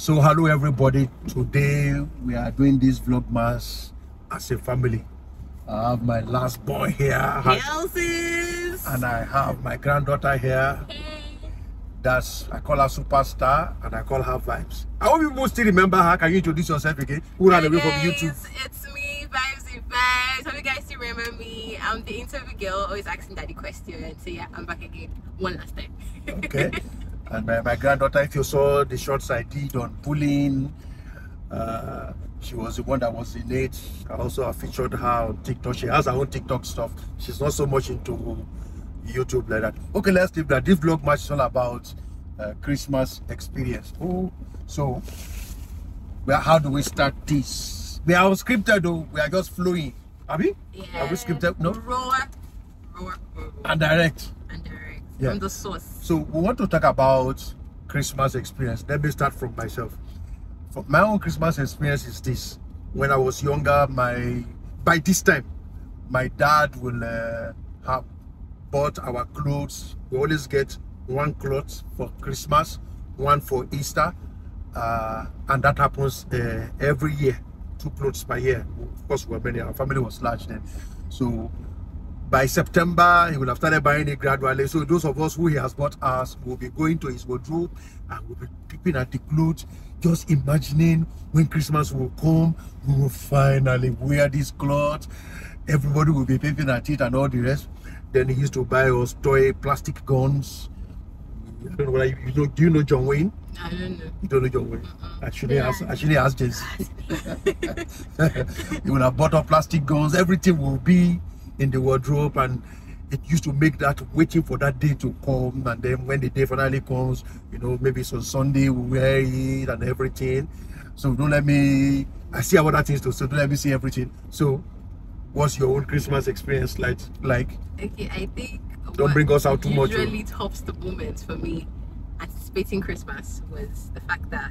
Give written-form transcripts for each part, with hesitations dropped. So hello everybody, today we are doing this vlogmas as a family. I have my last boy here, and I have my granddaughter here. That's, I call her Superstar and I call her Vibes. I hope you still remember her. Can you introduce yourself again? Who ran away from YouTube? It's me, Vibes. Hope you guys still remember me. I'm the interview girl, always asking daddy questions. So yeah, I'm back again one last time. Okay. And my granddaughter, if you saw the shots I did on bullying, she was the one that was in it. I also featured her on TikTok. She has her own TikTok stuff. She's not so much into YouTube like that. Okay, let's leave that. This vlog match is all about Christmas experience. Oh, so how do we start this? We are unscripted though. We are just flowing. Abi? Yeah. Are we scripted? No. Raw. And direct. Yeah. From the source. So we want to talk about Christmas experience. Let me start from myself. For my own Christmas experience is this: when I was younger, by this time, my dad will have bought our clothes. We always get one cloth for Christmas, one for Easter, and that happens every year. Two clothes per year. Of course, we were many. Our family was large then, so. By September, he will have started buying it gradually. So those of us who he has bought us will be going to his wardrobe and will be peeping at the clothes, just imagining when Christmas will come, we will finally wear this cloth. Everybody will be peeping at it and all the rest. Then he used to buy us toy plastic guns. I don't know whether you know. Do you know John Wayne? I don't know. You don't know John Wayne? I shouldn't ask Jesse. He will have bought up plastic guns. Everything will be in the wardrobe, and it used to make that waiting for that day to come. And then when the day finally comes, you know, maybe it's on Sunday, we wear it and everything. So don't let me, I see other things too, so don't let me see everything. So what's your own Christmas experience like? Okay, I think don't bring us out too much. What really tops the moment for me anticipating Christmas was the fact that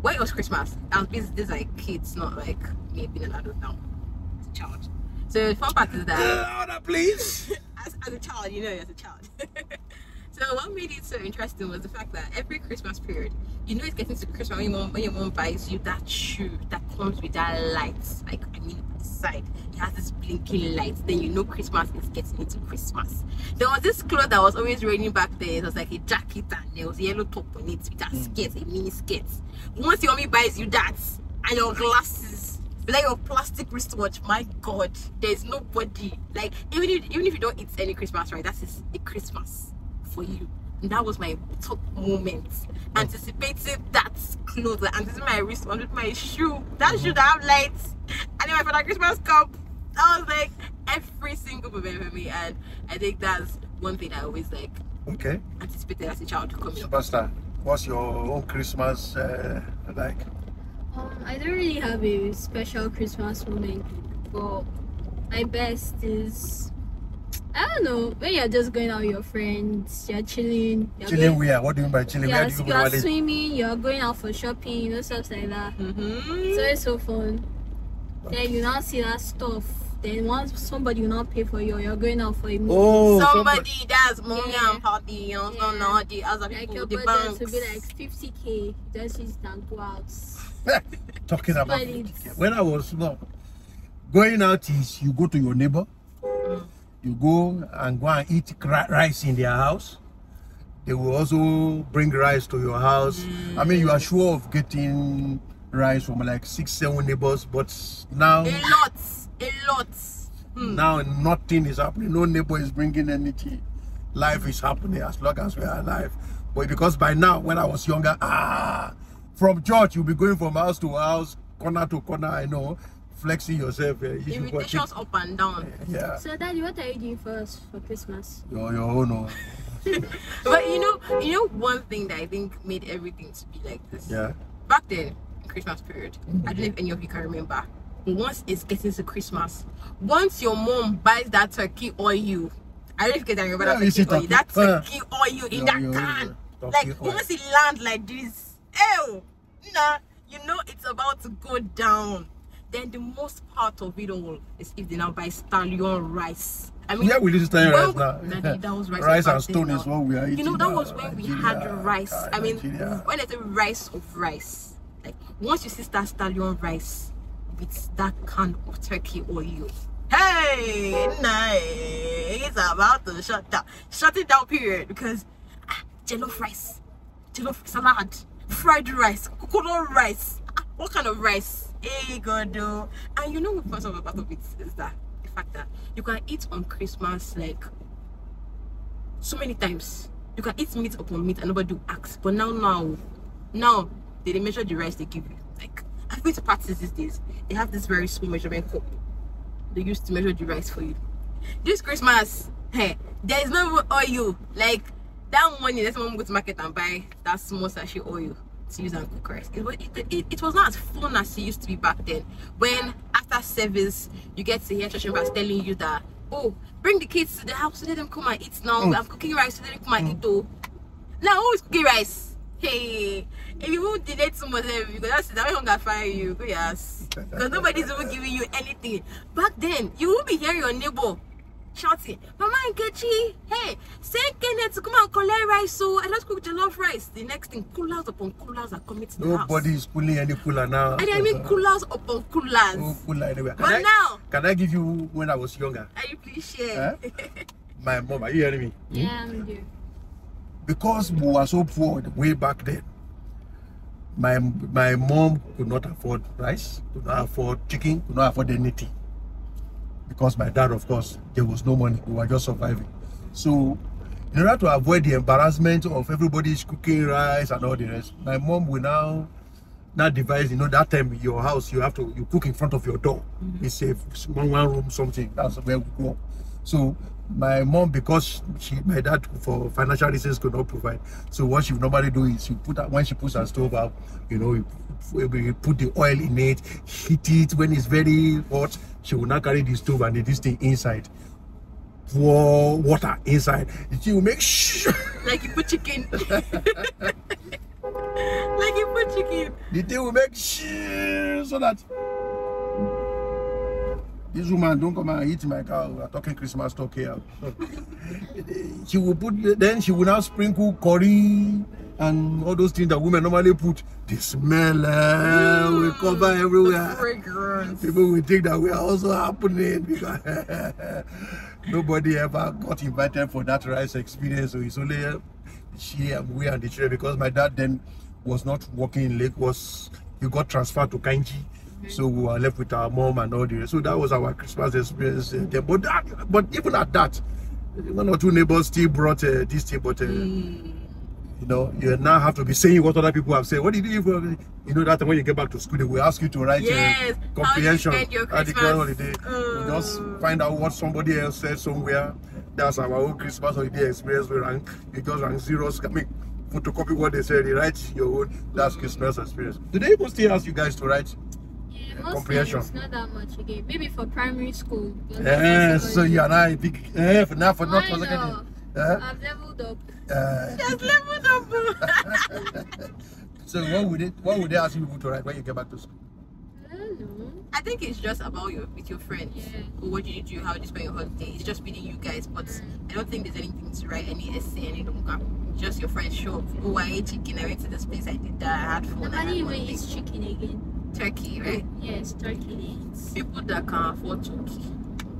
when it was Christmas, I was busy. This like kids, not like me being an adult now, as a child. So the fun part is that please. as a child, you know, as a child. So what made it so interesting was the fact that every Christmas period, you know, it's getting to Christmas when your mom buys you that shoe that comes with that light. Like, I mean, inside it has this blinking light. Then you know Christmas is getting into Christmas. There was this cloth that was always raining back there. It was like a jacket and there was a yellow top on it with that skirt, a mini skirt. Once your mommy buys you that and your glasses, like your plastic wristwatch, my God, there's nobody. Like, even if you don't eat any Christmas, right, that is a Christmas for you. And that was my top moment. Anticipated that clothes, and this is my wristwatch with my shoe. That shoe that have lights. And then my father Christmas cup. I was like, every single moment for me. And I think that's one thing I always like. Okay. Anticipated as a child to come. Pastor, what's your own Christmas like? I don't really have a special Christmas moment, but my best is, I don't know, when you're just going out with your friends, you're chilling. Chilling where? What do you mean by chilling? Where do you go? You're swimming, you're going out for shopping, you know, stuff like that. So it's so fun. Then you now see that stuff. Then once somebody will not pay for you, you're going out for a movie. Oh, somebody that's money and party, you know, no, the other people, like the banks. Your budget will be like 50k, just use that and go out. Talking about when I was small, going out is you go to your neighbor, you go and eat rice in their house. They will also bring rice to your house. I mean, you are sure of getting rice from like 6-7 neighbors, but now a lot. Now nothing is happening. No neighbor is bringing anything. Life is happening as long as we are alive. But because by now, when I was younger, from church, you'll be going from house to house, corner to corner, I know, flexing yourself. Invitations up and down. Yeah. So, Daddy, what are you doing for us for Christmas? Your own. But you know, one thing that I think made everything to be like this. Yeah. Back then, Christmas period, I don't know if any of you can remember, once it's getting to Christmas, once your mom buys that turkey oil, I don't know if you can remember that turkey oil in that can. Like, once it lands like this, nah, you know it's about to go down. Then the most part of it all is if they now buy stallion rice. I mean, yeah, we used to rice now. That was rice and stone now. Is what we are eating. You know, that was when Nigeria, we had rice. I mean, Nigeria. When I say rice of rice, like once you see that stallion rice with that kind of turkey or you. Hey, nice. It's about to shut down. Shut it down, period. Because jollof rice, jollof salad, fried rice, coconut rice. What kind of rice? Hey, God. And you know what part of it is that? The fact that you can eat on Christmas like so many times. You can eat meat upon meat and nobody will ask. But now they measure the rice they give you. Like, I've been to parties these days. They have this very small measurement cup. They used to measure the rice for you. This Christmas, hey, there is no oil. Like, that money, that's when we go to market and buy that small sachet oil to use and cook rice. It was not as fun as it used to be back then. When after service, you get to hear church members telling you that, oh, bring the kids to the house, let them come and eat now. Mm. I'm cooking rice, let them come and eat though. Now, who is cooking rice? Hey, if you won't delay too much, you go that's that way hunger fire you, go yes. Because nobody's even giving you anything. Back then, you will be hearing your neighbor shouting, Mama Nkechi, hey, send Kenneth to come and collect rice, so I just cook jollof rice. The next thing, coolers upon coolers are coming to the house. Nobody is pulling any cooler now. And I mean coolers upon coolers. No cooler anywhere. But now, can I give you when I was younger? Are you please share? Huh? My mom, are you hearing me? Yeah, I'm with you. Because we were so poor way back then, my mom could not afford rice, could not afford chicken, could not afford anything. Because my dad, of course, there was no money, we were just surviving. So in order to avoid the embarrassment of everybody's cooking rice and all the rest, my mom will now devise, you know, that time in your house, you cook in front of your door. It's a one room something, that's where we go. So my mom, because my dad for financial reasons could not provide, so what she would normally do is when she puts her stove up, you know, we put the oil in it, heat it. When it's very hot, she will not carry the stove and this thing inside, pour water inside. She will make shh, like you put chicken. Like you put chicken. The thing will make shh, so that this woman don't come and eat my cow. We are talking Christmas talk here. She will put, then she will now sprinkle curry and all those things that women normally put. The smell will cover everywhere. The fragrance. People will think that we are also happening because nobody ever got invited for that rice experience. So it's only she and we and the children, because my dad then was not working in Lagos. He got transferred to Kainji. So we were left with our mom and all the rest. So that was our Christmas experience there. But even at that, one or two neighbors still brought this thing. But you know, you now have to be saying what other people have said. What did you do? You know that when you get back to school, they will ask you to write comprehension article holiday. You just find out what somebody else said somewhere. That's our own Christmas holiday experience. We rank. You just rank zeros. I mean, photocopy what they said. You write your own. That's Christmas experience. Do they even still ask you guys to write? Comprehension. It's not that much again. Maybe for primary school. So you and I big for now for not for second. I've leveled up. Just leveled up. So what would they ask people to write when you get back to school? I don't know. I think it's just about with your friends. Yeah. What did you do? How did you spend your holiday? It's just meeting you guys, but I don't think there's anything to write, any essay, any document. Just your friends show up. Oh, I ate chicken, I went to this place, I did that, I had fun. Nobody even eats chicken again. Turkey, right? Yes, turkey. People that can afford turkey.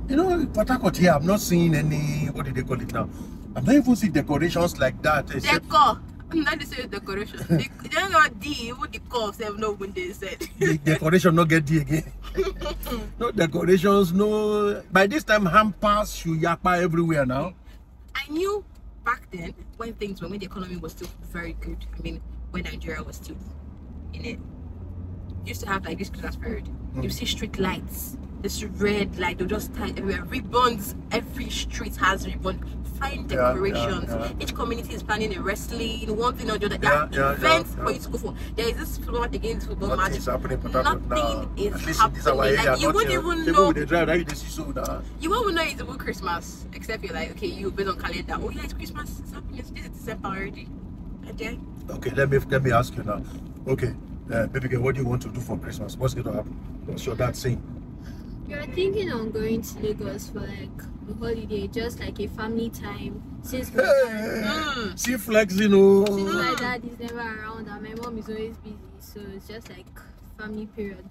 You know, Port Harcourt here, I'm not seeing any, what do they call it now? I'm not even seeing decorations like that. Decor. I'm not saying decoration. They don't got D, even the cops have no when they said. The decoration not get D again. No decorations, no. By this time, hampers, shuyapa everywhere now. I knew back then when the economy was still very good. I mean, when Nigeria was still in it. Used to have like this Christmas period. You see street lights, this red light, they'll just tie everywhere. Ribbons, every street has ribbon. Fine decorations. Each community is planning a wrestling, one thing or the other. There are events for you to go for. There is this flood against football match. Nothing is happening. Like, you wouldn't even know. You won't know it's about Christmas, except you're like, okay, you based on calendar. Oh yeah, it's Christmas. It's happening. This is December already. Okay, let me ask you now. Okay. baby girl, what do you want to do for Christmas? What's going to happen? What's your dad saying? You're thinking on going to Lagos for like a holiday, just like a family time. Since my dad, she flexing, since my dad is never around and my mom is always busy, so it's just like family period.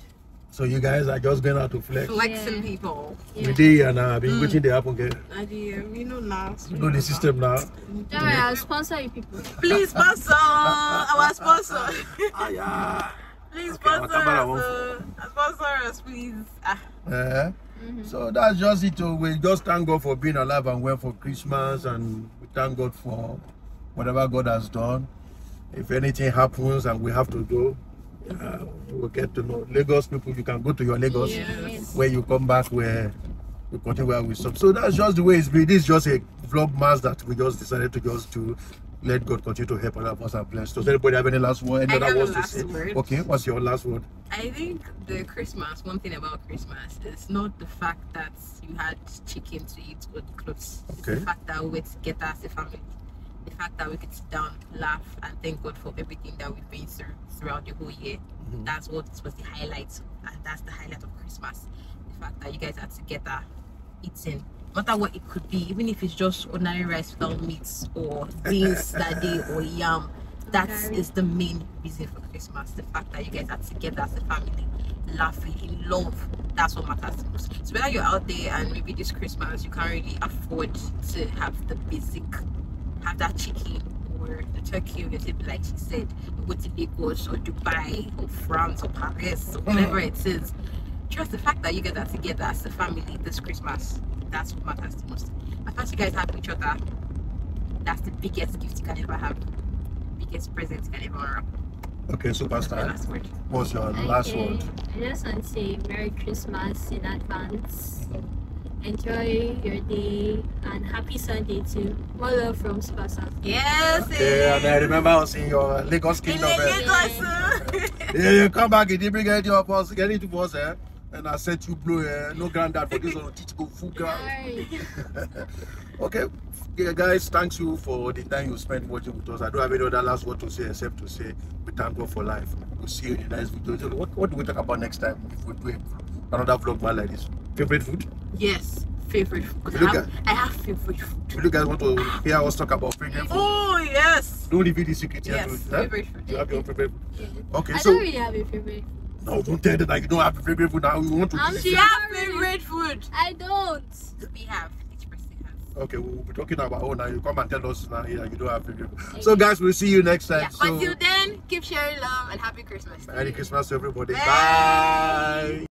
So you guys are just going out to flex. Flexing people. Yeah. We and I've been waiting to happen again. We know now. You know the system now. Yeah, I'll sponsor you people. Please sponsor our sponsor. Please sponsor us. Sponsor us, please. So that's just it. We just thank God for being alive and well for Christmas, and we thank God for whatever God has done. If anything happens and we have to go, we'll get to know Lagos people. You can go to your Lagos where you come back, where we continue with some. So that's just the way it's been. This is just a vlog mass that we just decided to just do. Let God continue to help all of us and bless. Does anybody have any last word? Any other words to say? Okay, what's your last word? I think the Christmas, one thing about Christmas is not the fact that you had chicken to eat or clothes. Okay. It's the fact that we were together as a family. The fact that we could sit down, laugh, and thank God for everything that we've been through throughout the whole year. That's what was the highlight, and that's the highlight of Christmas. The fact that you guys are together, eating, no matter what it could be, even if it's just ordinary rice without meats or beans that day or yam. That is the main reason for Christmas. The fact that you guys are together as a family, laughing, in love. That's what matters the most. So whether you're out there and maybe this Christmas you can't really afford to have the basic, have that chicken or the turkey or the like she said, go to Lagos or Dubai or France or Paris or whatever it is. Just the fact that you guys are together as a family this Christmas, that's what matters the most. I thought you guys have each other. That's the biggest gift you can ever have. Biggest present you can ever wrap. Okay, Superstar, what's your last word? I just want to say Merry Christmas in advance. Enjoy your day and happy Sunday too. More love from Superstar. Yes. Okay, and I remember I was in your Lagos kingdom. You come back, you bring it to us, get it to us, and I said you blow no granddad for this one teach go full ground. Okay, guys, thanks you for the time you spent watching with us. I don't have any other last word to say except to say we thank God for life. We'll see you in the next video. What do we talk about next time if we do another vlog like this? Favorite food? Yes, favorite food. I have favorite food. Would you guys want to hear us talk about favorite food? Oh yes. Don't reveal the secret. Yes, favorite food. You have your favorite food. Yeah. Okay, I don't really have a favorite. No, don't tell them that you don't have favorite food now. You want to do have favorite food. I don't. We have. Each person has. Okay, we'll be talking about now. You come and tell us now here you don't have favorite food. Okay. So guys, we'll see you next time. Yeah. So, until then, keep sharing love and happy Christmas. Merry Christmas to everybody. Bye. Bye.